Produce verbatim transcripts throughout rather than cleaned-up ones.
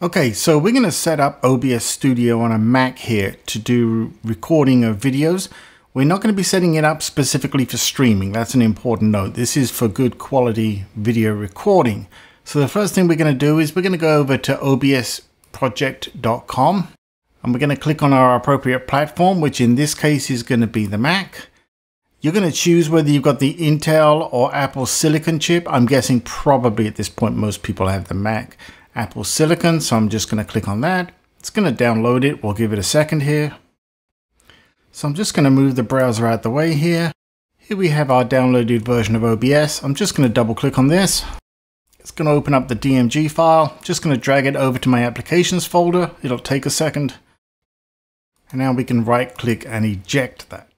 Okay, so we're going to set up O B S Studio on a Mac here to do recording of videos. We're not going to be setting it up specifically for streaming. That's an important note. This is for good quality video recording. So the first thing we're going to do is we're going to go over to O B S project dot com and we're going to click on our appropriate platform, which in this case is going to be the Mac. You're going to choose whether you've got the Intel or Apple Silicon chip. I'm guessing probably at this point most people have the Mac Apple Silicon, so I'm just going to click on that. It's going to download it. We'll give it a second here. So I'm just going to move the browser out the way here. Here we have our downloaded version of O B S. I'm just going to double click on this. It's going to open up the D M G file. Just going to drag it over to my applications folder. It'll take a second. And now we can right click and eject that.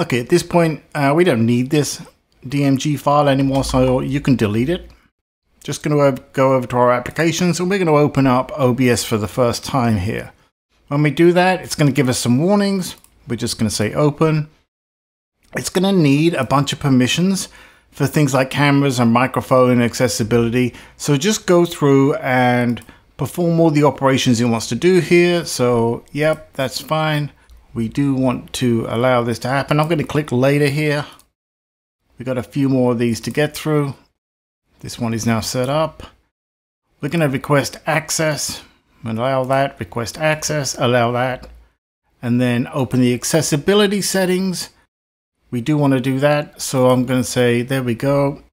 Okay, at this point, uh, we don't need this D M G file anymore, so you can delete it. Just going to go over to our applications and we're going to open up O B S for the first time here. When we do that, it's going to give us some warnings. We're just going to say open. It's going to need a bunch of permissions for things like cameras and microphone and accessibility. So just go through and perform all the operations it wants to do here. So yep, that's fine. We do want to allow this to happen. I'm going to click later here. We've got a few more of these to get through. This one is now set up. We're going to request access and allow that, request access, allow that, and then open the accessibility settings. We do want to do that. So I'm going to say, there we go.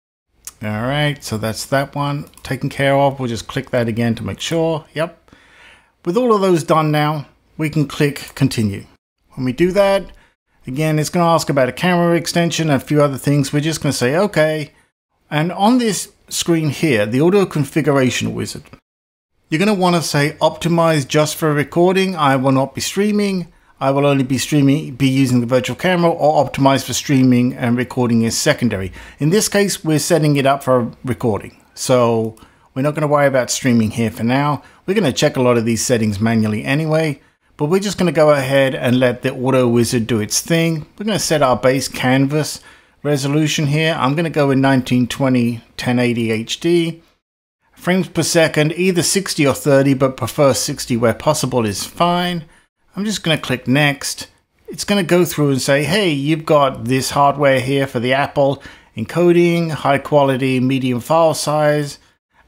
All right. So that's that one taken care of. We'll just click that again to make sure. Yep. With all of those done now, we can click continue. When we do that, again, it's going to ask about a camera extension and a few other things. We're just going to say, okay. And on this screen here, the audio configuration wizard, you're going to want to say optimize just for recording. I will not be streaming. I will only be streaming, be using the virtual camera, or optimize for streaming and recording is secondary. In this case, we're setting it up for recording. So we're not going to worry about streaming here for now. We're going to check a lot of these settings manually anyway, but we're just going to go ahead and let the audio wizard do its thing. We're going to set our base canvas resolution here. I'm going to go with nineteen twenty by ten eighty H D. Frames per second, either sixty or thirty, but prefer sixty where possible is fine. I'm just going to click next. It's going to go through and say, hey, you've got this hardware here for the Apple encoding, high quality, medium file size.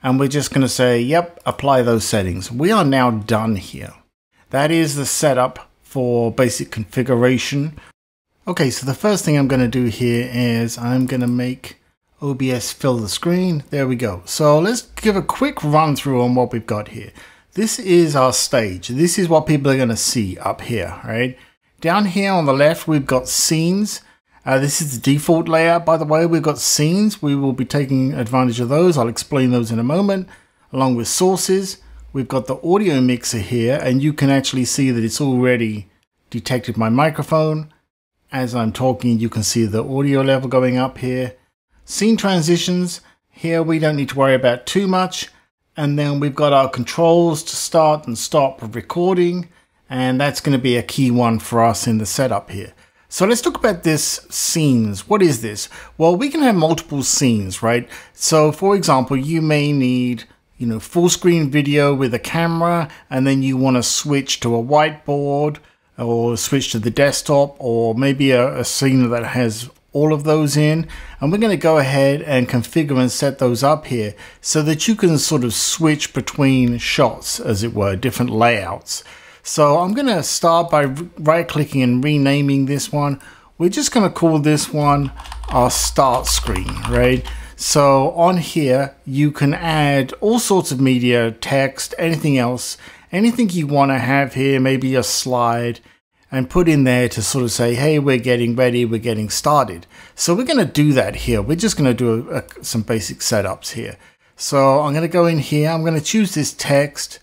And we're just going to say, yep, apply those settings. We are now done here. That is the setup for basic configuration. Okay, so the first thing I'm going to do here is I'm going to make O B S fill the screen. There we go. So let's give a quick run through on what we've got here. This is our stage. This is what people are going to see up here, right? Down here on the left, we've got scenes. Uh, this is the default layout, by the way. We've got scenes. We will be taking advantage of those. I'll explain those in a moment, along with sources. We've got the audio mixer here, and you can actually see that it's already detected my microphone. As I'm talking, you can see the audio level going up here. Scene transitions, here we don't need to worry about too much. And then we've got our controls to start and stop recording. And that's going to be a key one for us in the setup here. So let's talk about this scenes. What is this? Well, we can have multiple scenes, right? So for example, you may need, you know, full screen video with a camera, and then you want to switch to a whiteboard, or switch to the desktop, or maybe a, a scene that has all of those in. And we're going to go ahead and configure and set those up here so that you can sort of switch between shots, as it were, different layouts. So I'm going to start by right clicking and renaming this one. We're just going to call this one our start screen, right? So on here, you can add all sorts of media, text, anything else, anything you want to have here, maybe a slide, and put in there to sort of say, hey, we're getting ready, we're getting started. So we're going to do that here. We're just going to do a, a, some basic setups here. So I'm going to go in here, I'm going to choose this text,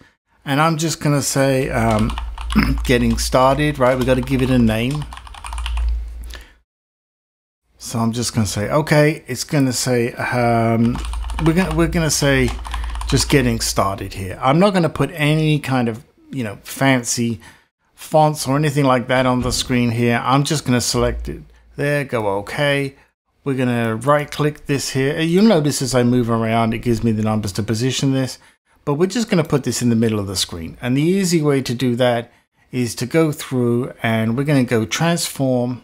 and I'm just going to say um, getting started, right? We've got to give it a name. So I'm just going to say, okay, it's going to say, um, we're going we're going to say, just getting started here. I'm not going to put any kind of, you know, fancy fonts or anything like that on the screen here. I'm just going to select it there, go okay. We're going to right click this here. You'll notice as I move around, it gives me the numbers to position this. But we're just going to put this in the middle of the screen. And the easy way to do that is to go through and we're going to go transform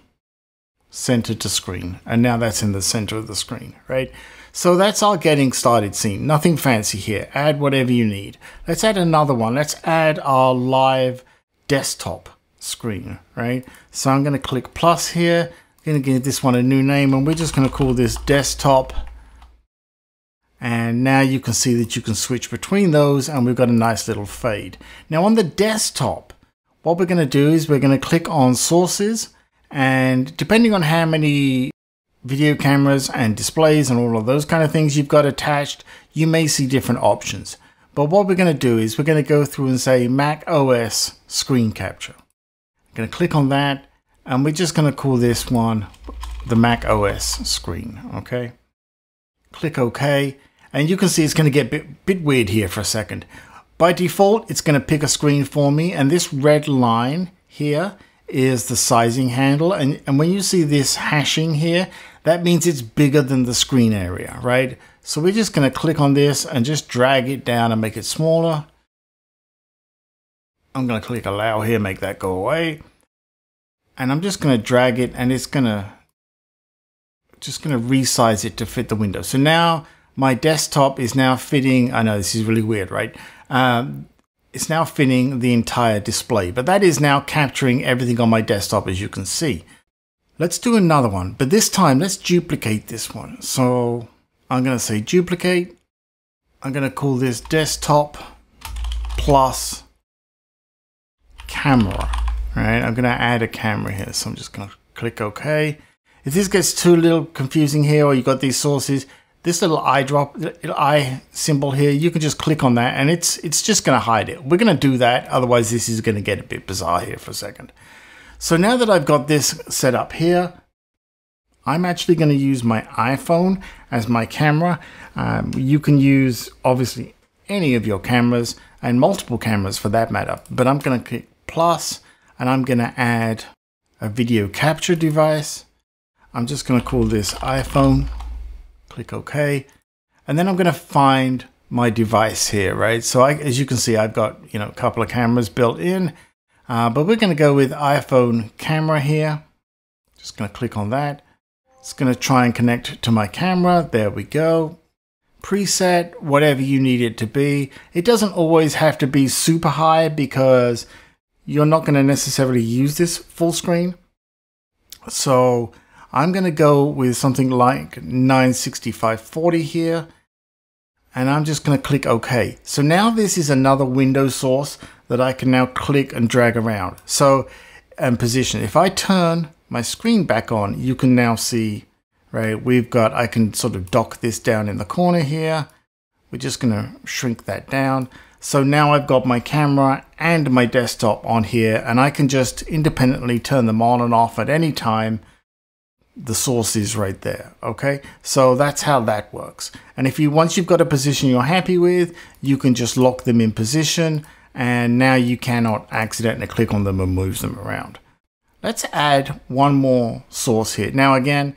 center to screen. And now that's in the center of the screen, right? So that's our getting started scene. Nothing fancy here. Add whatever you need. Let's add another one. Let's add our live desktop screen, right? So I'm going to click plus here. I'm going to give this one a new name and we're just going to call this desktop. And now you can see that you can switch between those and we've got a nice little fade. Now on the desktop, what we're going to do is we're going to click on sources, and depending on how many video cameras and displays and all of those kind of things you've got attached, you may see different options. But what we're going to do is we're going to go through and say Mac O S screen capture. I'm going to click on that and we're just going to call this one the Mac O S screen. Okay. Click OK. And you can see it's going to get a bit, bit weird here for a second. By default, it's going to pick a screen for me. And this red line here is the sizing handle. And, and when you see this hashing here, that means it's bigger than the screen area, right? So we're just going to click on this and just drag it down and make it smaller. I'm going to click allow here, make that go away. And I'm just going to drag it and it's going to just going to resize it to fit the window. So now my desktop is now fitting, I know this is really weird, right? Um, it's now fitting the entire display, but that is now capturing everything on my desktop, as you can see. Let's do another one, but this time let's duplicate this one. So I'm going to say duplicate. I'm going to call this desktop plus camera, right? I'm going to add a camera here. So I'm just going to click OK. If this gets too little confusing here, or you've got these sources, this little eye drop, little eye symbol here, you can just click on that and it's it's just going to hide it. We're going to do that. Otherwise, this is going to get a bit bizarre here for a second. So now that I've got this set up here, I'm actually going to use my iPhone as my camera. Um, you can use, obviously, any of your cameras and multiple cameras for that matter. But I'm going to click plus and I'm going to add a video capture device. I'm just going to call this iPhone, click OK, and then I'm going to find my device here, right? So I, as you can see, I've got, you know, a couple of cameras built in, uh, but we're going to go with iPhone camera here. Just going to click on that. It's going to try and connect to my camera. There we go. Preset, whatever you need it to be. It doesn't always have to be super high because you're not going to necessarily use this full screen. So I'm going to go with something like nine sixty by five forty here, and I'm just going to click OK. So now this is another window source that I can now click and drag around. So, and position. If I turn my screen back on, you can now see, right, we've got, I can sort of dock this down in the corner here. We're just going to shrink that down. So now I've got my camera and my desktop on here, and I can just independently turn them on and off at any time. The source is right there. Okay, so that's how that works. And if you, once you've got a position you're happy with, you can just lock them in position, and now you cannot accidentally click on them and move them around. Let's add one more source here. Now again,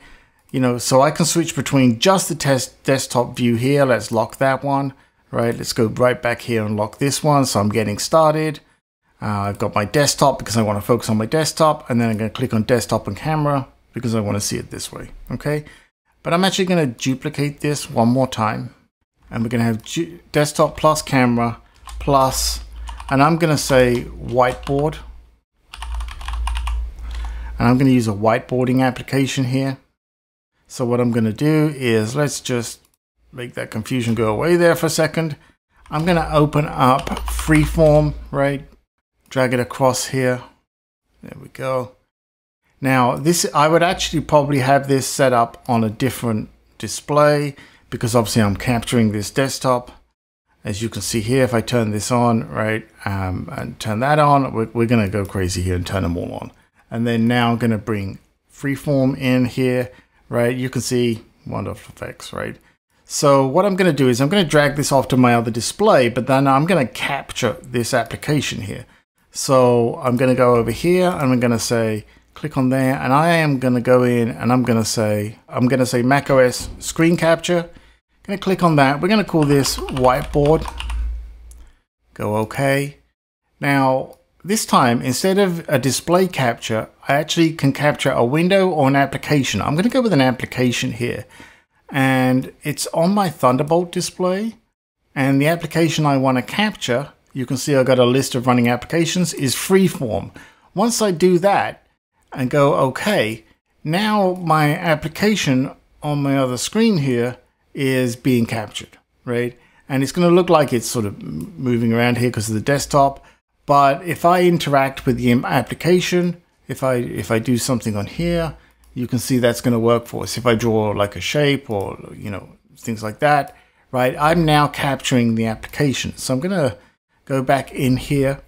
you know, so I can switch between just the test desktop view here. Let's lock that one, right? Let's go right back here and lock this one. So I'm getting started. Uh, I've got my desktop because I want to focus on my desktop, and then I'm going to click on desktop and camera because I want to see it this way, okay? But I'm actually going to duplicate this one more time, and we're going to have desktop plus camera plus, and I'm going to say whiteboard, and I'm going to use a whiteboarding application here. So what I'm going to do is, let's just make that confusion go away there for a second. I'm going to open up Freeform, right? Drag it across here. There we go. Now this, I would actually probably have this set up on a different display because obviously I'm capturing this desktop. As you can see here, if I turn this on, right, um, and turn that on, we're, we're gonna go crazy here and turn them all on. And then now I'm gonna bring Freeform in here, right? You can see wonderful effects, right? So what I'm gonna do is I'm gonna drag this off to my other display, but then I'm gonna capture this application here. So I'm gonna go over here and I'm gonna say, click on there, and I am going to go in and I'm going to say, I'm going to say Mac O S screen capture. I'm going to click on that. We're going to call this whiteboard. go OK. Now, this time, instead of a display capture, I actually can capture a window or an application. I'm going to go with an application here. And it's on my Thunderbolt display. And the application I want to capture, you can see I've got a list of running applications, is Freeform. Once I do that and go OK, now my application on my other screen here is being captured, right? And it's going to look like it's sort of moving around here because of the desktop. But if I interact with the application, if I, if I do something on here, you can see that's going to work for us. If I draw like a shape or, you know, things like that, right? I'm now capturing the application. So I'm going to go back in here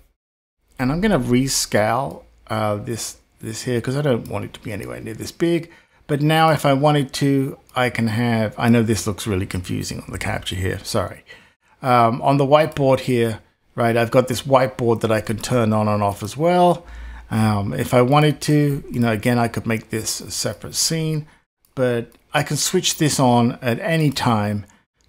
and I'm going to rescale uh, this, this here because I don't want it to be anywhere near this big. But now if I wanted to, I can have, I know this looks really confusing on the capture here, sorry. Um, on the whiteboard here, right, I've got this whiteboard that I can turn on and off as well. Um, if I wanted to, you know, again, I could make this a separate scene, but I can switch this on at any time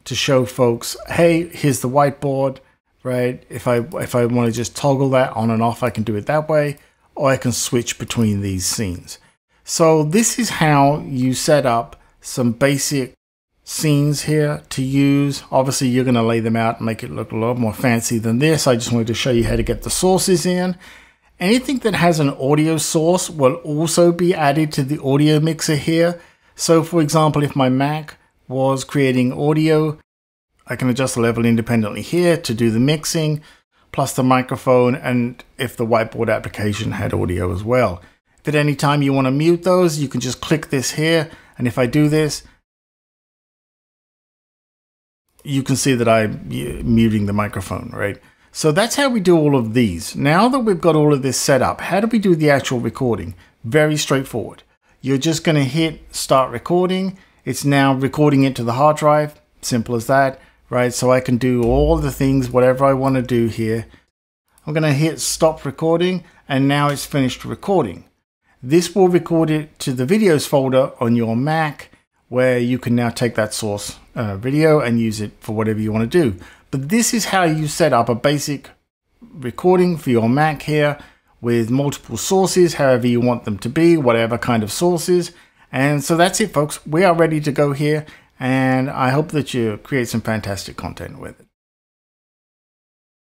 to show folks, hey, here's the whiteboard, right? If I, if I want to just toggle that on and off, I can do it that way, or I can switch between these scenes. So this is how you set up some basic scenes here to use. Obviously, you're going to lay them out and make it look a lot more fancy than this. I just wanted to show you how to get the sources in. Anything that has an audio source will also be added to the audio mixer here. So, for example, if my Mac was creating audio, I can adjust the level independently here to do the mixing, plus the microphone, and if the whiteboard application had audio as well. If at any time you want to mute those, you can just click this here, and if I do this, you can see that I'm muting the microphone, right? So that's how we do all of these. Now that we've got all of this set up, how do we do the actual recording? Very straightforward. You're just going to hit start recording. It's now recording it to the hard drive. Simple as that, right? So I can do all the things, whatever I want to do here. I'm going to hit stop recording, and now it's finished recording. This will record it to the videos folder on your Mac, where you can now take that source uh, video and use it for whatever you want to do. But this is how you set up a basic recording for your Mac here with multiple sources, however you want them to be, whatever kind of sources. And so that's it, folks. We are ready to go here, and I hope that you create some fantastic content with it.